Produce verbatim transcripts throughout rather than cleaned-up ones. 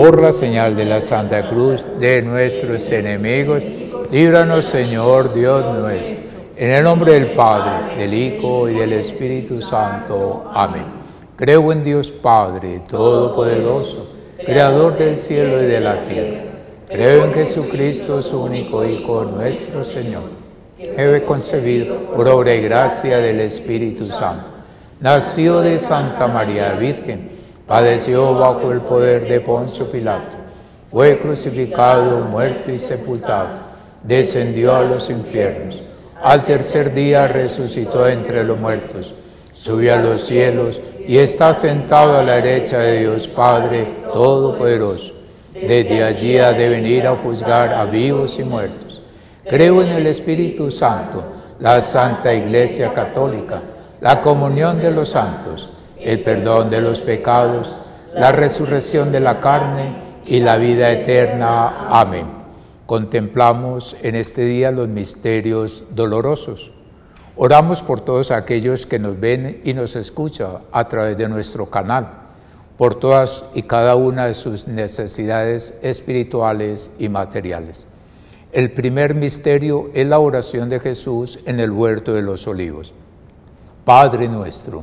Por la señal de la Santa Cruz de nuestros enemigos, líbranos, Señor Dios nuestro. En el nombre del Padre, del Hijo y del Espíritu Santo. Amén. Creo en Dios Padre Todopoderoso, Creador del cielo y de la tierra. Creo en Jesucristo, su único Hijo, nuestro Señor, que fue concebido por obra y gracia del Espíritu Santo. Nació de Santa María Virgen. Padeció bajo el poder de Poncio Pilato, fue crucificado, muerto y sepultado, descendió a los infiernos, al tercer día resucitó entre los muertos, subió a los cielos y está sentado a la derecha de Dios Padre Todopoderoso. Desde allí ha de venir a juzgar a vivos y muertos. Creo en el Espíritu Santo, la Santa Iglesia Católica, la comunión de los santos, el perdón de los pecados, la resurrección de la carne y la vida eterna. Amén. Contemplamos en este día los misterios dolorosos. Oramos por todos aquellos que nos ven y nos escuchan a través de nuestro canal, por todas y cada una de sus necesidades espirituales y materiales. El primer misterio es la oración de Jesús en el huerto de los olivos. Padre nuestro,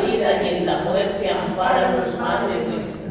vida y en la muerte, ampáranos, Madre nuestra.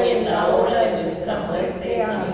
y en la hora de nuestra muerte. Amén.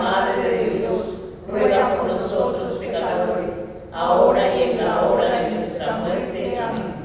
Madre de Dios, ruega por nosotros pecadores, ahora y en la hora de nuestra muerte. Amén.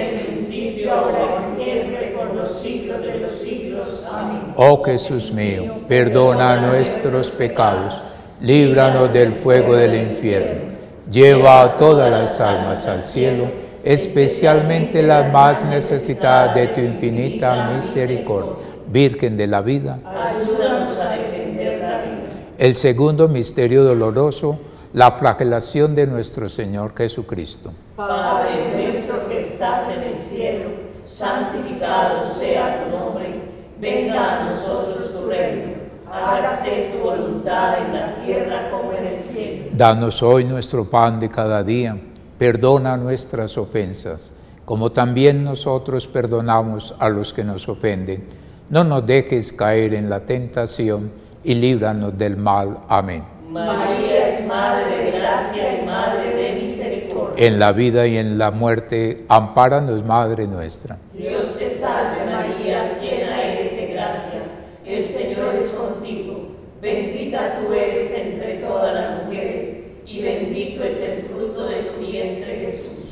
el principio, ahora y siempre, por los siglos de los siglos. Amén. Oh Jesús mío, perdona nuestros pecados, líbranos del fuego del infierno. Lleva a todas las almas al cielo, especialmente las más necesitadas de tu infinita misericordia. Virgen de la vida, ayúdanos a defender la vida. El segundo misterio doloroso, la flagelación de nuestro Señor Jesucristo. Padre nuestro que estás en el cielo, santificado sea tu nombre. Venga a nosotros tu reino. Hágase tu voluntad en la tierra como en el cielo. Danos hoy nuestro pan de cada día. Perdona nuestras ofensas, como también nosotros perdonamos a los que nos ofenden. No nos dejes caer en la tentación y líbranos del mal. Amén. María es Madre de Gracia y Madre de Misericordia. En la vida y en la muerte, ampáranos, Madre nuestra. Dios te salve María, llena eres de gracia. El Señor es contigo. Bendita tú eres entre todas las mujeres, y bendito es el fruto de tu vientre, Jesús.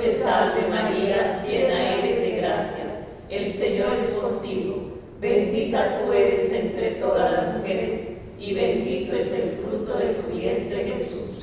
te salve María, llena eres de gracia, el Señor es contigo, bendita tú eres entre todas las mujeres, y bendito es el fruto de tu vientre, Jesús.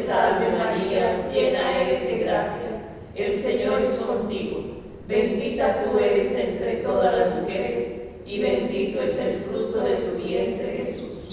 salve María, llena eres de gracia, el Señor es contigo, bendita tú eres entre todas las mujeres, y bendito es el fruto de tu vientre, Jesús.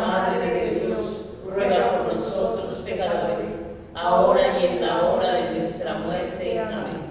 Madre de Dios, ruega por nosotros pecadores, ahora y en la hora de nuestra muerte. Amén.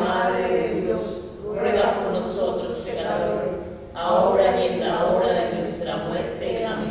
Madre de Dios, ruega por nosotros pecadores, ahora y en la hora de nuestra muerte. Amén.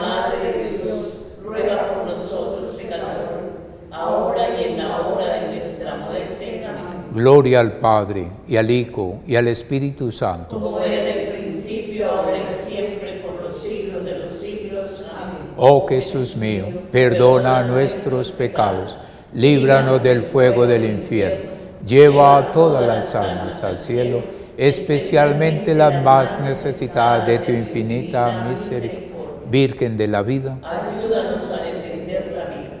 Madre de Dios, ruega por nosotros pecadores, ahora y en la hora de nuestra muerte. Amén. Gloria al Padre, y al Hijo, y al Espíritu Santo. Como era en el principio, ahora y siempre, por los siglos de los siglos. Amén. Oh Jesús mío, perdona nuestros pecados, líbranos del fuego del infierno. Lleva a todas las almas al cielo, especialmente las más necesitadas de tu infinita misericordia. Virgen de la vida, ayúdanos a defender la vida.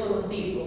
contigo,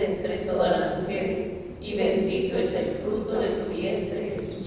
entre todas las mujeres, y bendito es el fruto de tu vientre, Jesús.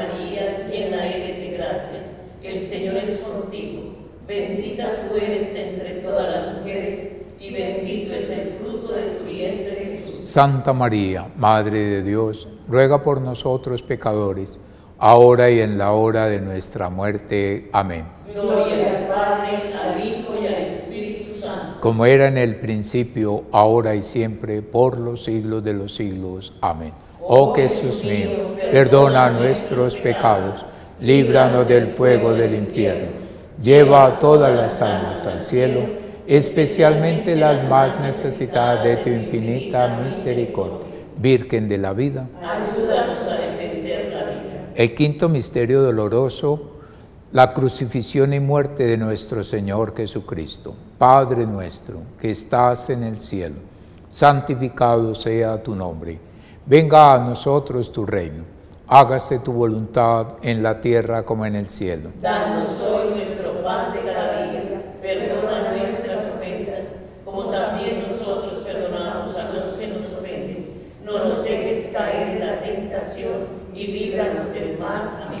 María, llena eres de gracia, el Señor es contigo, bendita tú eres entre todas las mujeres, y bendito es el fruto de tu vientre, Jesús. Santa María, Madre de Dios, ruega por nosotros pecadores, ahora y en la hora de nuestra muerte. Amén. Gloria al Padre, al Hijo y al Espíritu Santo. Como era en el principio, ahora y siempre, por los siglos de los siglos. Amén. Oh, oh Jesús, Jesús mío, perdona nuestros pecados, líbranos del fuego del infierno, lleva a todas las almas al cielo, especialmente las más necesitadas de tu infinita misericordia. Virgen de la vida, ayúdanos a defender la vida. El quinto misterio doloroso, la crucifixión y muerte de nuestro Señor Jesucristo. Padre nuestro, que estás en el cielo, santificado sea tu nombre. Venga a nosotros tu reino. Hágase tu voluntad en la tierra como en el cielo. Danos hoy nuestro pan de cada día. Perdona nuestras ofensas, como también nosotros perdonamos a los que nos ofenden. No nos dejes caer en la tentación y líbranos del mal. Amén.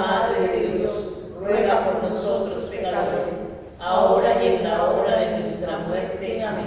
Madre de Dios, ruega por nosotros pecadores, ahora y en la hora de nuestra muerte. Amén.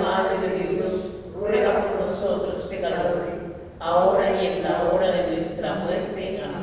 Madre de Dios, ruega por nosotros pecadores, ahora y en la hora de nuestra muerte. Amén.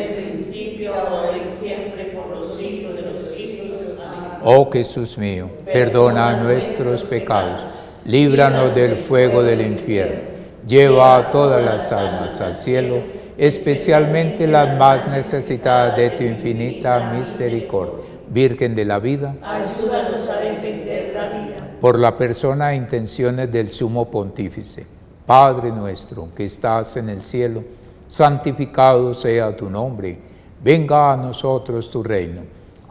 el principio, ahora y siempre, por los siglos de los siglos. Amén. Oh Jesús mío, perdona, perdona nuestros pecados, pecados. Líbranos del fuego del infierno. Lleva a todas las almas al cielo, especialmente las más necesitadas de tu infinita misericordia. Virgen de la vida, ayúdanos a defender la vida. Por la persona e intenciones del Sumo Pontífice, Padre nuestro que estás en el cielo, santificado sea tu nombre. Venga a nosotros tu reino.